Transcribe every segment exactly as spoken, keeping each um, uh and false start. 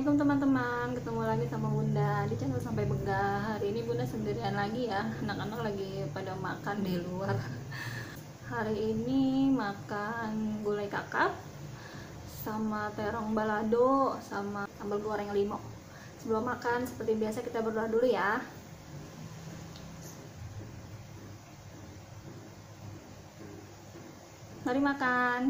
Assalamualaikum teman-teman, ketemu lagi sama Bunda di channel Sampai Begah. Hari ini Bunda sendirian lagi ya, anak-anak lagi pada makan di luar. Hari ini makan gulai kakap sama terong balado sama sambal goreng limo. Sebelum makan seperti biasa kita berdoa dulu ya. Mari makan.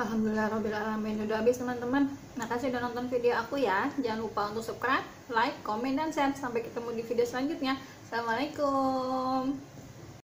Alhamdulillahirobbilalamin. Udah habis teman-teman. Makasih udah nonton video aku ya. Jangan lupa untuk subscribe, like, komen, dan share. Sampai ketemu di video selanjutnya. Assalamualaikum.